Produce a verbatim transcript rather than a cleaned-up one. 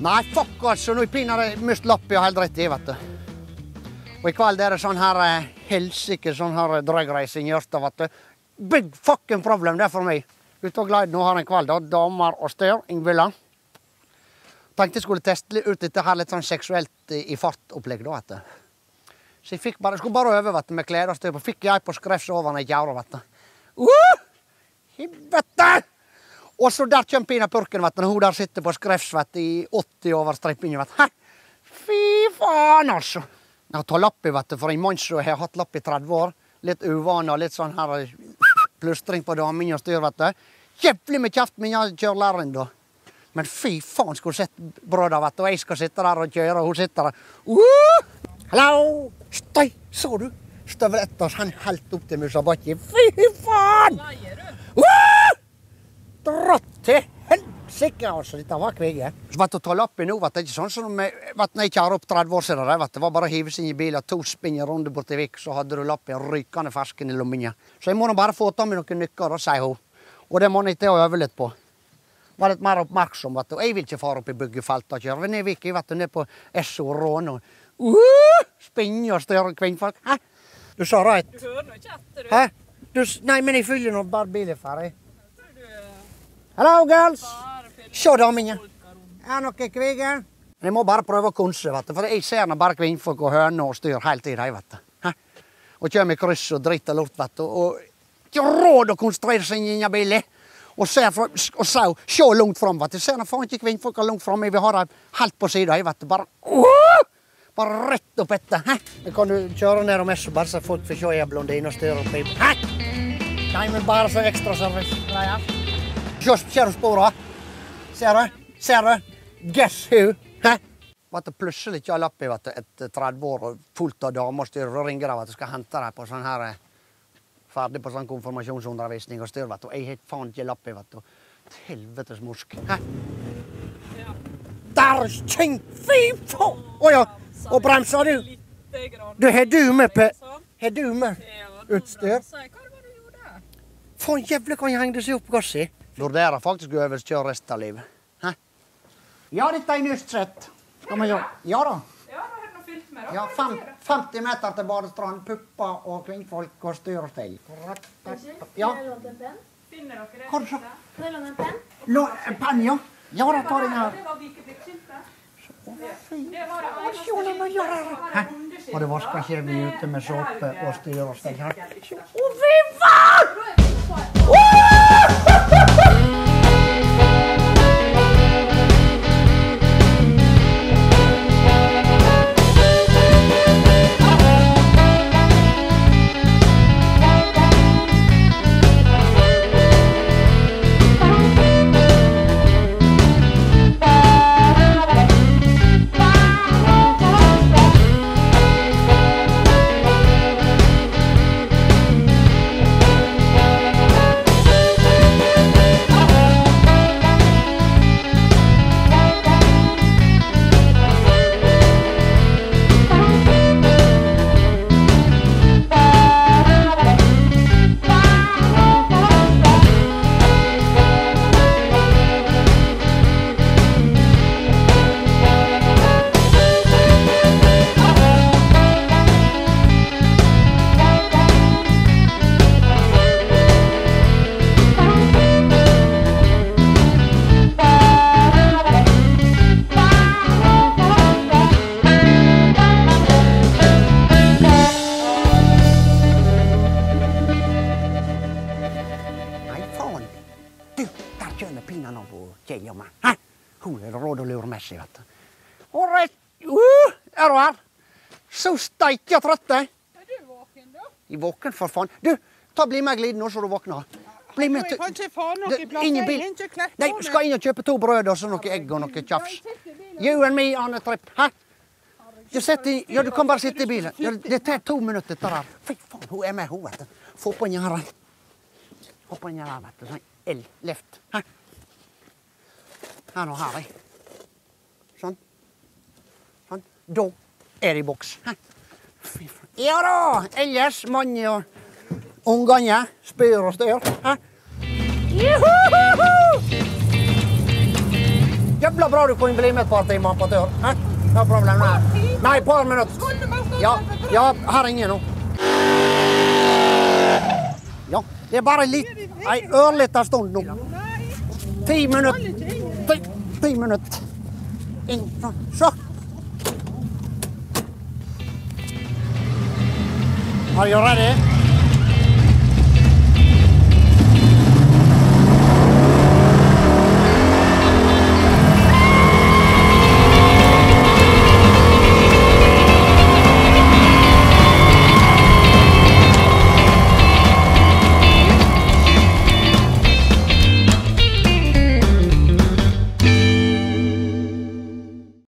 Nei, fuck altså, nå piner jeg mest lapp jeg har helt rett i, vet du. Og i kveld er det sånn her helsike, sånn her dragreising i Ørsta, vet du. Big fucking problem, det er for meg. Ut og glede nå har en kveld, da damer og stør, Ingvilla. Tenkte jeg skulle teste ut dette her litt sånn seksuelt i fartopplegg da, vet du. Så jeg fikk bare, jeg skulle bare øve, vet du, med kleder og støy på. Fikk jeg på skrevs over når jeg gjør, vet du. Uh! Helvete! Og så der kjem pina purken, vet du, når hun der sitter på skrevs, vet du, i åtti over strippingen, vet du. Hæ? Fy faen, altså! Jeg tar lapp i, vet du, for en mann som har hatt lapp i tretti år. Litt uvaner, litt sånn her, plustring på damen og styr, vet du. Kjempelig med kjeft, men jeg kjører læreren da. Men fy faen, skulle sett brødder, vet du, og jeg skal sitte der og kjøre, og hun sitter der. Uh! Hallo! Støy! Så du? Støver etter, han helt opp til musabakki. Fy faen! Dratt til helsike, altså. Dette var kvige. Så vet du, å ta lapp i nå, vet du, ikke sånn som jeg kjærer opp tretti år siden. Det var bare å hive sin i bilen, to spinner rundt bort i vik, så hadde du lapp i rykende fersken i lomminja. Så jeg må nå bare få ta med noen nykker, og sier hun. Og det må jeg til å øve litt på. Var litt mer oppmerksom, vet du. Jeg vil ikke fare opp i byggefeltet og kjøre. Nede i vik, jeg vet du, ned på S O Rån og Uh, spinner og større kvinnfolk. Hæ? Du sa rett. Du hører noe kjette, du. Hæ? Du, nei, men jeg fyller noe bare bilen ferdig. Hallo, girls! Se da, mine. Er noe kvige? Jeg må bare prøve å konse, vet du. For jeg ser bare kvinnfolk og høner og styr helt i deg, vet du. Hæ? Og kjører med kryss og dritt og lort, vet du. Og ikke råd å konstruere seg inn i bilen. Og ser fra, og ser, se langt frem, vet du. Ser da faen ikke kvinnfolk er langt frem. Jeg vil ha deg helt på siden, vet du. Bare, uh! Bare rett opp etter, hæ? Nå kan du kjøre ned om S og bare så fort for å se blondine og styrer opp i. Hæ? Nei, men bare så ekstra service-greier. Ser du sporet? Ser du? Ser du? Guess who? Hæ? Vet du, plutselig ikke har lapp i, vet du, et tretti år og fullt av damer og styrer og ringer deg, vet du, skal hente deg på sånn her, ferdig på sånn konfirmasjonsundervisning og styrer, vet du, og jeg helt faen ikke lapp i, vet du. Helvetes morsk, hæ? Ja. Der er kjeng! Fy faen! Åja! Og bremser du? Litt grann. Du, har du med på? Har du med utstyr? Ja, nå bremser jeg. Hva var det du gjorde? Faen jævlig kan jeg henge det seg opp gass i. Vurderer faktisk å øvelskjøre resten av livet. Hæ? Ja, dette er en utsett. Skal man gjøre? Ja da. Ja, da har du noe fylt med da. Ja, femti meter til badestrand, puppa og kvinnfolk og styr og steg. Korrekt. Ja. Finner dere det? Kanskje. Finner dere en penn? Nå, en penn, ja. Ja da, ta den her. Det var vikepliktskyldte. Hæ? Og det vasker ikke vi ute med såpe og styr og steg her. Å, fy faen! Hun er råd og luremessig, vet du. Årreit! Uh! Er du her? Så steik jeg trøtte! Er du våken, da? I våken, for faen. Du, ta bli med glid nå, så du våkner. Bli med til... Jeg kan ikke faen noe i plass, jeg kan ikke klett på meg. Nei, du skal inn og kjøpe to brød, og så noe egg og noe tjafs. You and me, Anne Tripp. Hæ? Du setter i... Ja, du kan bare sitte i bilen. Det tar to minutter, dette der. Fy faen, hun er med, hun, vet du. Få på en her. Få på en her, vet du. Sånn, el, left. Hæ? Her nå har jeg. Sånn. Sånn. Da er det i boks. Ja da! Ellers, mann og ungene, spyr og styr. Juhuhuhu! Jævla bra drar du på en bilmettparty imorgon på ett år. Hä? No problem. Nej, nej på en minut. Ja, jag har ingen nog. Ja, det är bara lite, nej, en liten stund nog. tio minuter. tio minuter. In, så. Are you ready?